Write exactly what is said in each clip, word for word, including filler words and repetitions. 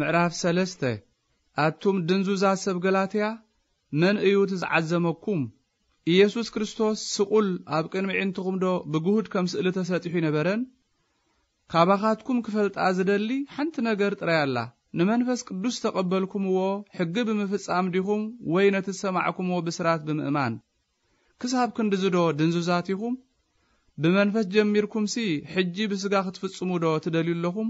ምዕራፍ ሰለስተ አቱም ድንዙ ዛሰብ ገላትያ መን እዩት ዘዓዘመኩም ኢየሱስ ክርስቶስ ስቁል አብቀን ምዕንትኩም ዶ ብጉሁድ ከምስእለ ተሰጥሑ ነበረን ካባኻትኩም ክፈልጣ ዝደሊ ሓንቲ ነገር ጥራያላ ንመንፈስ ቅዱስ ተቀበልኩምዎ ሕግ ብምፍጻም ዲኹም ወይ ነቲ ሰማዕኩምዎ ብስራት ብምእማን ክሳብክን ድዝዶ ድንዙዛቲኹም بمنفس جميركمسي سي حجي بسقاخت في الصمودة تدليل لهم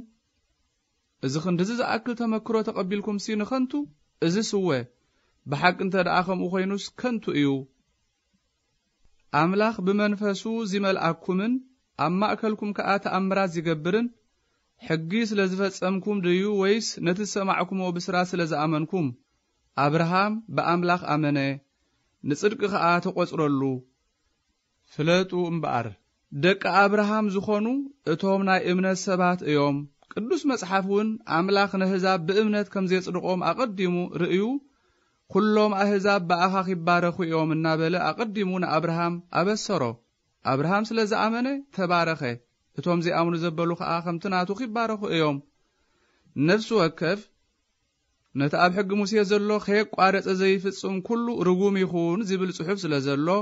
إذا خندزز أكل تمكرو تقبلكم سي نخنتو إذا سوى بحق انت دعاكم أخينوس كنتو إيو أملاخ بمنفسو زي ملأكمن أما أكلكم كآت أمراز يقبرن حقيس لزفت أمكم ديو ويس نتسمعكم وبسراس لز أمنكم أبراهام بأملاخ أمنه نصدق خآت قسرلو فلاتو أمبار دك أبراهام زخانو اتهمنا إمنة سبعة أيام قدوس مسحفون عملاق نهزاب بإمنة كم زيت رقم أقدمو رأيو كلهم أهزاب بأخاخي بارخو يوم النابل أقدمون أبراهام أبسره أبراهام سلز أمنه تبارخه اتهم زي أمنو زبالوخ آخم تناتو خي بارخو أيام نفسو أكف نتقاب حق موسيا زلو خيق وعرس أزيفت سم كلو رقومي خون زيبل سحف سلزلو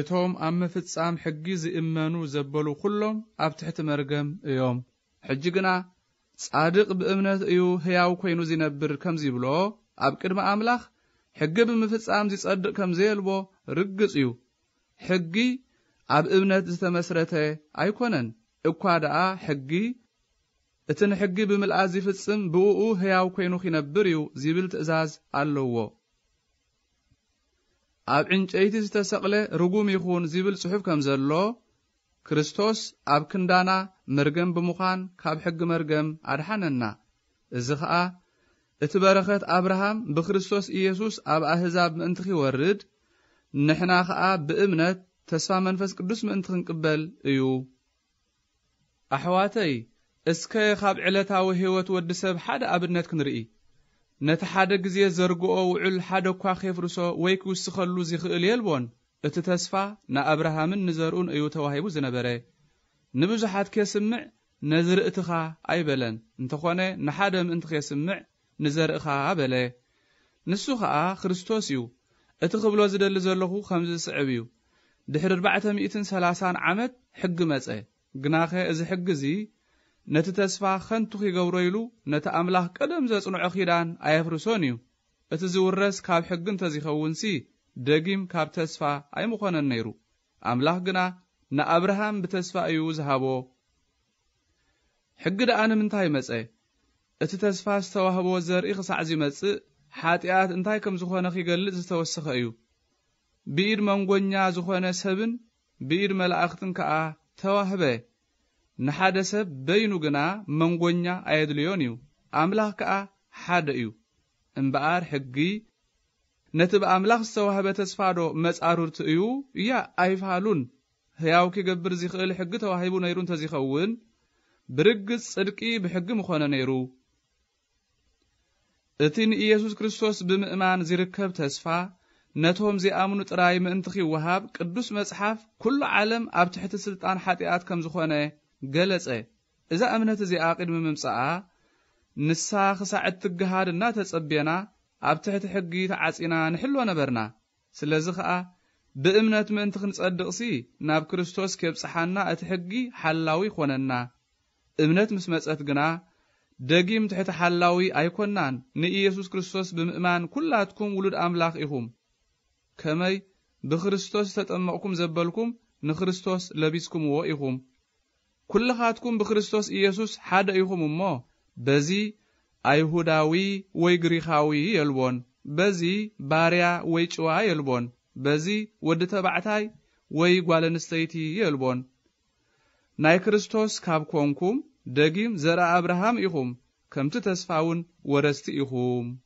اتهم أم في السام حجيز إمانو زبلو كلهم أبتحت مرجم يوم حجينا صادق بإمنة أيو هياو كينو زينبر كم زيبلو أبكر ما أملاخ حجب أم في السام زي صادق كم زيلبو رجز أيو حجي أب إمنة تمسرته أيقونن إقعدا حجي إتن حجي بملأزي في السم بوو هياو كينو خينبريو زيبلت إزاز علوه أب إنج أيتيس تسقله رجوم يخون زيبل صحف كم زلوا كريستوس أب كندانا مرجم بمخان كاب حق مرجم أرحننا الزخاء اتبارخت أبراهام بخريستوس إيسوس أب أهزاب منتخي ورد نحنا خاء بإمنة تسفى منفس قدوس منتخن قبل أيو أحواتي اسكي خاب علتا وهيوت ودسب حدا أبنت كنرئي نت حدا جزية زرقو أو عل حدا كواخيف رسو ويك وسخلو زيخ إليلبون اتتسفى نا أبراهام نزارون أيو تواهيبو زنبري نبجو حد كيسمع نزر اتخا عيبلن انتخواني نحدا من انتخي سمع نزر اخا عبلي نسوخا خريستوسيو اتخبلو زدل زرلخو خمز سعبيو دحر ربعة مئتن سلاسان عمد حق مسأي قناخي ازي حق زي نت تسفى خنتوخي قوريلو نت أملاح قدم زاسنو أخيران أيفرسونيو اتزورس كاب حقن تزيخوونسي دقيم كاب تسفى أي مخانا نيرو أملاح قنا نا أبراهام بتسفى أيو زهابو حق دا أنا منتاي مسأي اتتسفى استواهبو الزر إخص عزي مسأي حاتيات انتاي كم زخوانا خي قلت زتوسخ أيو بير منغونيا زخوانا سبن بير ملاختن كأه تواهبه نحاد سب بينو جنا منغونيا أيدليونيو أملاح كأ حاد إيو إنبار حقي نتب أملاح سوهبة تسفادو مسأرور تيو يا أيفهالون هياو كي جبر زيخيل حقته وهيبو نيرون تزيخون برجس صدقي بحق مخانا نيرو اتين إيسوس كريستوس بمأمان زيركب تسفا نتهم زي آمنو تراي منتخي وهاب قدوس مسحف كل عالم أبتحت السلطان حاتيات كم زخوانه قالت ايه إذا أمنت زي عاقل من ممسعة نساخ ساعد تقهار الناتس أبينا أبتحت حقي تعاسينا نحلو نبرنا سلازخاء بإمنة من تخنس أدقسي ناب كريستوس كبسحانا أتحقي حلاوي خوننا إمنة مسمس أتقنا دقيم تحت حلاوي أيكونان نئي يسوس كريستوس بمئمان كلاتكم ولد أملاق إخوم كمي بخريستوس تتأمقكم زبالكم نخريستوس لبيسكم وإخوم كل خاتكم بخريستوس إيسوس حد أيهم أمه بزي أيهوداوي ويغريخاوي يلبون بزي باريا ويشوا يلبون بزي ود تبعتاي ويغوالنستيتي يلبون ناي كريستوس كابكونكم دقيم زرع أبراهام إيهم كم تتسفعون ورست إيهم